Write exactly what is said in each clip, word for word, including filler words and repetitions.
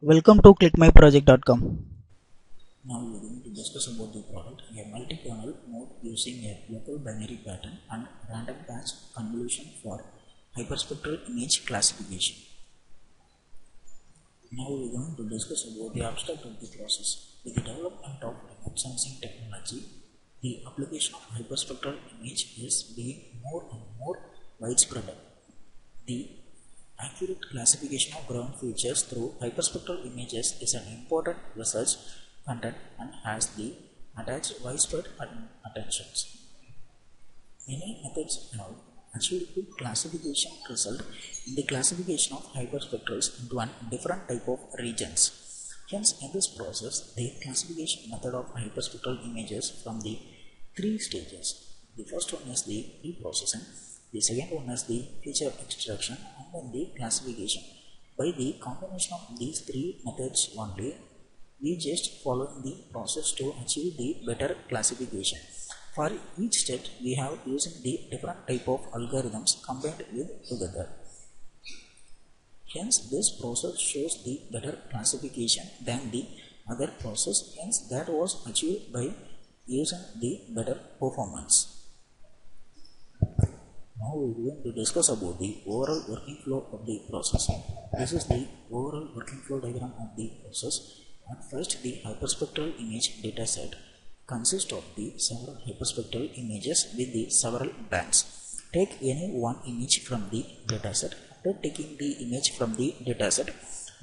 Welcome to click my project dot com. Now we are going to discuss about the product, a multi-kernel mode using a local binary pattern and random batch convolution for hyperspectral image classification. Now we are going to discuss about the abstract of the process. With the development of remote sensing technology, the application of hyperspectral image is being more and more widespread. The accurate classification of ground features through hyperspectral images is an important research content and has the attached widespread attentions. Many methods have achieved good classification result in the classification of hyperspectrals into a different type of regions. Hence, in this process, the classification method of hyperspectral images from the three stages. The first one is the pre-processing. The second one is the feature extraction, and then the classification. By the combination of these three methods only, we just follow the process to achieve the better classification. For each step, we have using the different type of algorithms combined with together. Hence, this process shows the better classification than the other process. Hence, that was achieved by using the better performance. Now we are going to discuss about the overall working flow of the process. This is the overall working flow diagram of the process. At first, the hyperspectral image dataset consists of the several hyperspectral images with the several bands. Take any one image from the dataset. After taking the image from the dataset,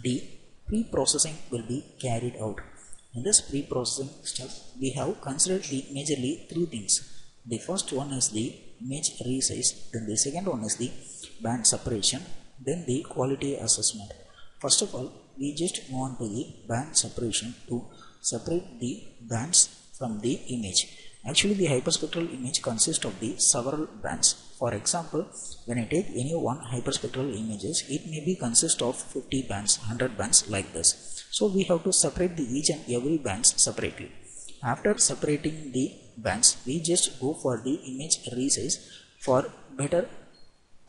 the pre-processing will be carried out. In this pre-processing step, we have considered the majorly three things. The first one is the image resize, then the second one is the band separation, then the quality assessment. First of all, we just move on to the band separation to separate the bands from the image. Actually, the hyperspectral image consists of the several bands. For example, when I take any one hyperspectral images, it may be consist of fifty bands, one hundred bands, like this. So we have to separate the each and every bands separately. After separating the bands, we just go for the image resize for better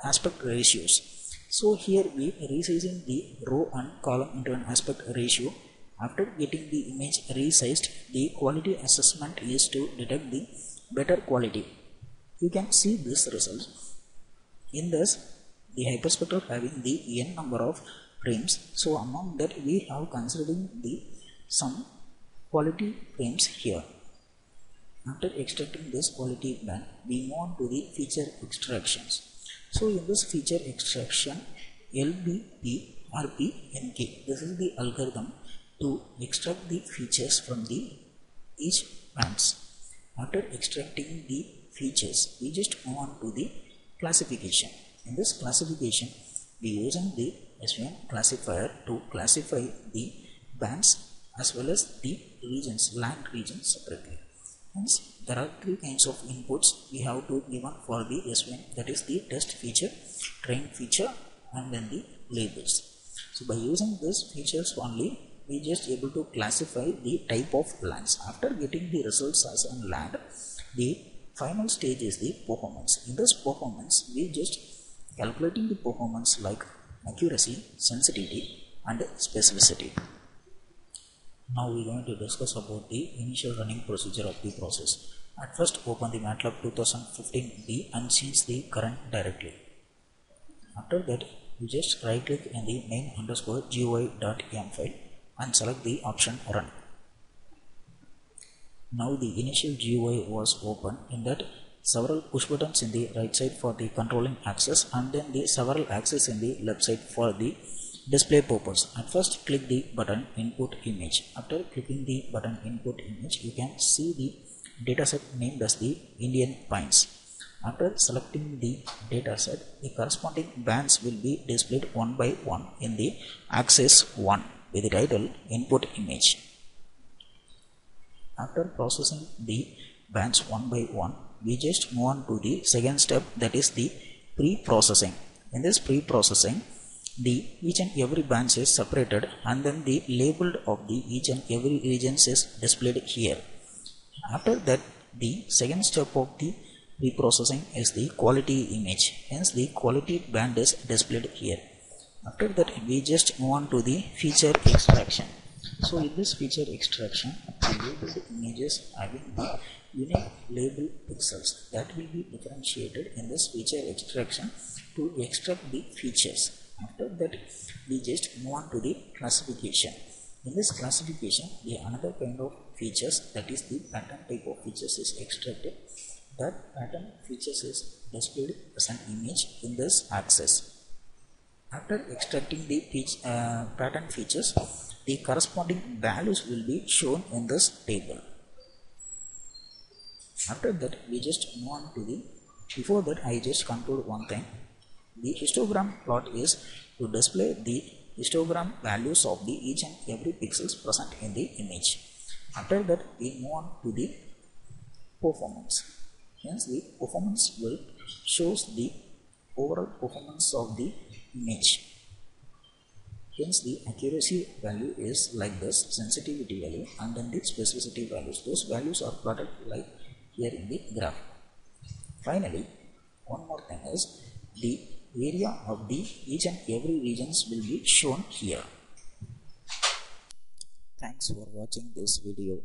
aspect ratios. So here we resizing the row and column into an aspect ratio. After getting the image resized, the quality assessment is to detect the better quality. You can see this result. In this, the hyperspectral having the n number of frames. So among that, we have considering the sum quality frames here. After extracting this quality band, we move on to the feature extractions. So in this feature extraction, L B P, R P, N K, this is the algorithm to extract the features from the each bands. After extracting the features, we just move on to the classification. In this classification, we using the S V M classifier to classify the bands as well as the regions, land regions separately. Hence, there are three kinds of inputs we have to give on for the S V M, that is the test feature, train feature, and then the labels. So by using these features only, we just able to classify the type of lands. After getting the results as a land, the final stage is the performance. In this performance, we just calculating the performance like accuracy, sensitivity, and specificity. Now we are going to discuss about the initial running procedure of the process. At first, open the MATLAB twenty fifteen B and change the current directly. After that, you just right click in the main underscore G U I dot M file and select the option run. Now the initial G U I was open, in that several push buttons in the right side for the controlling axis and then the several axes in the left side for the display purpose. At first, click the button input image. After clicking the button input image, you can see the dataset named as the Indian Pines. After selecting the dataset, the corresponding bands will be displayed one by one in the axis one with the title input image. After processing the bands one by one, we just move on to the second step, that is the pre-processing. In this pre-processing, The each and every branch is separated, and then the label of the each and every regions is displayed here. After that, the second step of the reprocessing is the quality image, hence the quality band is displayed here. After that, we just move on to the feature extraction. So in this feature extraction, the labeled images having the unique label pixels that will be differentiated in this feature extraction to extract the features. After that, we just move on to the classification. In this classification, the another kind of features, that is the pattern type of features, is extracted. That pattern features is displayed as an image in this axis. After extracting the uh, pattern features, the corresponding values will be shown in this table. After that, we just move on to the, before that I just conclude one thing. The histogram plot is to display the histogram values of the each and every pixels present in the image. After that, we move on to the performance. Hence the performance will shows the overall performance of the image. Hence the accuracy value is like this, sensitivity value, and then the specificity values. Those values are plotted like here in the graph. Finally, one more thing is the area of the each and every regions will be shown here. Thanks for watching this video.